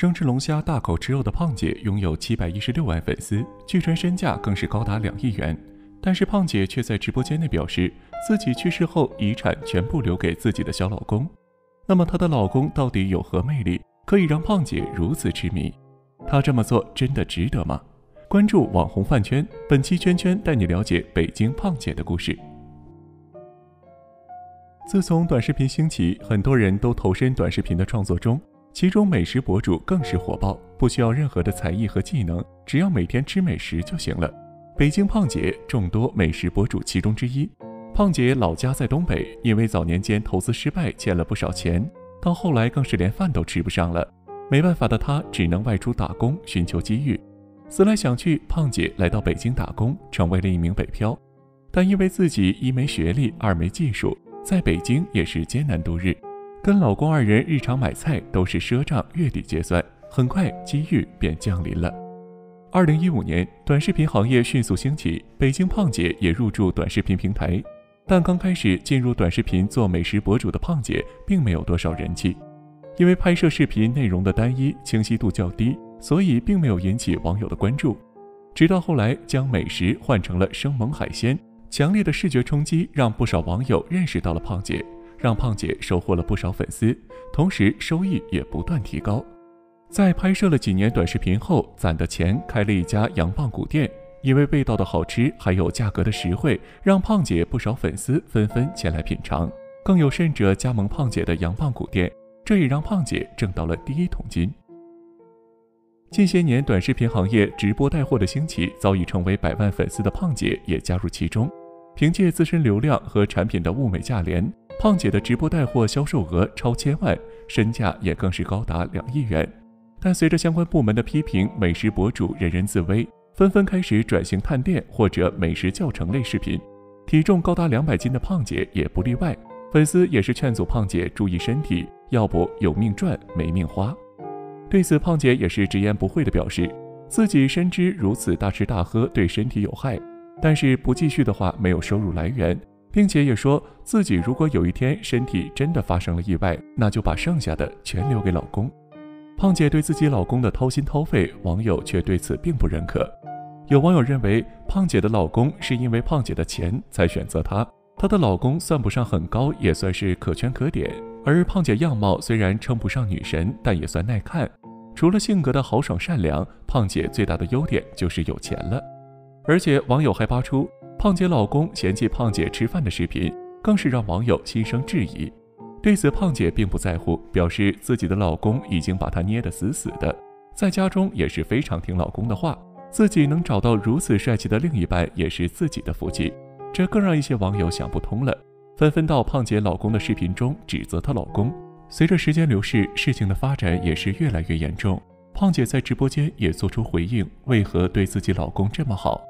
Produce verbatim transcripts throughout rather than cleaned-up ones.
生吃龙虾大口吃肉的胖姐拥有七百一十六万粉丝，据传身价更是高达两亿元。但是胖姐却在直播间内表示，自己去世后遗产全部留给自己的小老公。那么她的老公到底有何魅力，可以让胖姐如此痴迷？她这么做真的值得吗？关注网红饭圈，本期圈圈带你了解北京胖姐的故事。自从短视频兴起，很多人都投身短视频的创作中，其中美食博主更是火爆，不需要任何的才艺和技能，只要每天吃美食就行了。北京胖姐众多美食博主其中之一。胖姐老家在东北，因为早年间投资失败欠了不少钱，到后来更是连饭都吃不上了。没办法的她只能外出打工寻求机遇。思来想去，胖姐来到北京打工，成为了一名北漂。但因为自己一没学历，二没技术，在北京也是艰难度日，跟老公二人日常买菜都是赊账月底结算，很快机遇便降临了。二零一五年，短视频行业迅速兴起，北京胖姐也入驻短视频平台，但刚开始进入短视频做美食博主的胖姐并没有多少人气，因为拍摄视频内容的单一，清晰度较低，所以并没有引起网友的关注。直到后来将美食换成了生猛海鲜，强烈的视觉冲击让不少网友认识到了胖姐，让胖姐收获了不少粉丝，同时收益也不断提高。在拍摄了几年短视频后，攒的钱开了一家羊棒骨店，因为味道的好吃还有价格的实惠，让胖姐不少粉丝纷纷前来品尝，更有甚者加盟胖姐的羊棒骨店，这也让胖姐挣到了第一桶金。近些年短视频行业直播带货的兴起，早已成为百万粉丝的胖姐也加入其中。凭借自身流量和产品的物美价廉，胖姐的直播带货销售额超千万，身价也更是高达两亿元。但随着相关部门的批评，美食博主人人自危，纷纷开始转型探店或者美食教程类视频。体重高达两百斤的胖姐也不例外，粉丝也是劝阻胖姐注意身体，要不有命赚没命花。对此，胖姐也是直言不讳地表示，自己深知如此大吃大喝对身体有害。但是不继续的话没有收入来源，并且也说自己如果有一天身体真的发生了意外，那就把剩下的全留给老公。胖姐对自己老公的掏心掏肺，网友却对此并不认可。有网友认为，胖姐的老公是因为胖姐的钱才选择她，她的老公算不上很高，也算是可圈可点。而胖姐样貌虽然称不上女神，但也算耐看。除了性格的豪爽善良，胖姐最大的优点就是有钱了。而且网友还扒出胖姐老公嫌弃胖姐吃饭的视频，更是让网友心生质疑。对此，胖姐并不在乎，表示自己的老公已经把她捏得死死的，在家中也是非常听老公的话，自己能找到如此帅气的另一半也是自己的福气。这更让一些网友想不通了，纷纷到胖姐老公的视频中指责她老公。随着时间流逝，事情的发展也是越来越严重，胖姐在直播间也做出回应，为何对自己老公这么好。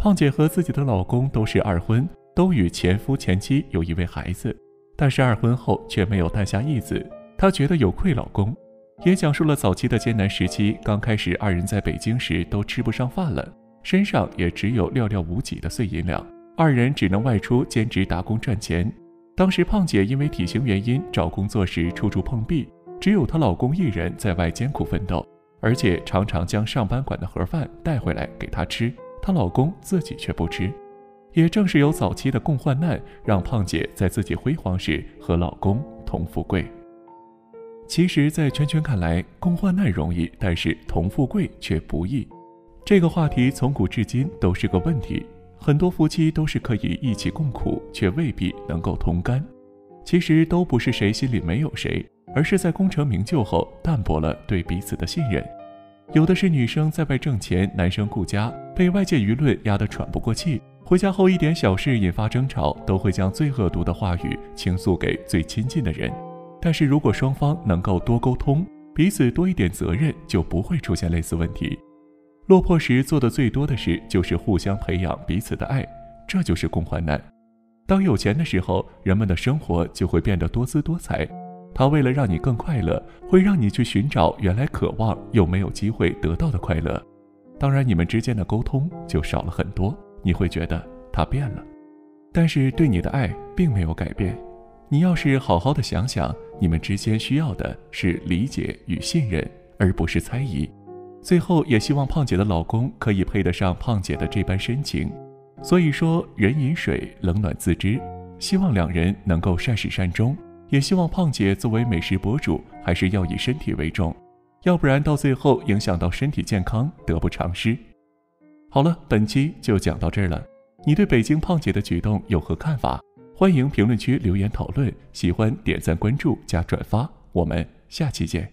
胖姐和自己的老公都是二婚，都与前夫前妻有一位孩子，但是二婚后却没有诞下一子，她觉得有愧老公，也讲述了早期的艰难时期。刚开始二人在北京时都吃不上饭了，身上也只有寥寥无几的碎银两，二人只能外出兼职打工赚钱。当时胖姐因为体型原因找工作时处处碰壁，只有她老公一人在外艰苦奋斗，而且常常将上班馆的盒饭带回来给她吃，她老公自己却不吃。也正是有早期的共患难，让胖姐在自己辉煌时和老公同富贵。其实在圈圈看来，共患难容易，但是同富贵却不易，这个话题从古至今都是个问题。很多夫妻都是可以一起共苦，却未必能够同甘。其实都不是谁心里没有谁，而是在功成名就后淡薄了对彼此的信任。有的是女生在外挣钱，男生顾家，被外界舆论压得喘不过气，回家后一点小事引发争吵，都会将最恶毒的话语倾诉给最亲近的人。但是如果双方能够多沟通，彼此多一点责任，就不会出现类似问题。落魄时做的最多的事就是互相培养彼此的爱，这就是共患难。当有钱的时候，人们的生活就会变得多姿多彩，它为了让你更快乐，会让你去寻找原来渴望又没有机会得到的快乐。当然你们之间的沟通就少了很多，你会觉得它变了，但是对你的爱并没有改变。你要是好好的想想，你们之间需要的是理解与信任，而不是猜疑。最后也希望胖姐的老公可以配得上胖姐的这般深情。所以说，人饮水，冷暖自知。希望两人能够善始善终，也希望胖姐作为美食博主，还是要以身体为重，要不然到最后影响到身体健康，得不偿失。好了，本期就讲到这儿了。你对北京胖姐的举动有何看法？欢迎评论区留言讨论，喜欢点赞关注加转发，我们下期见。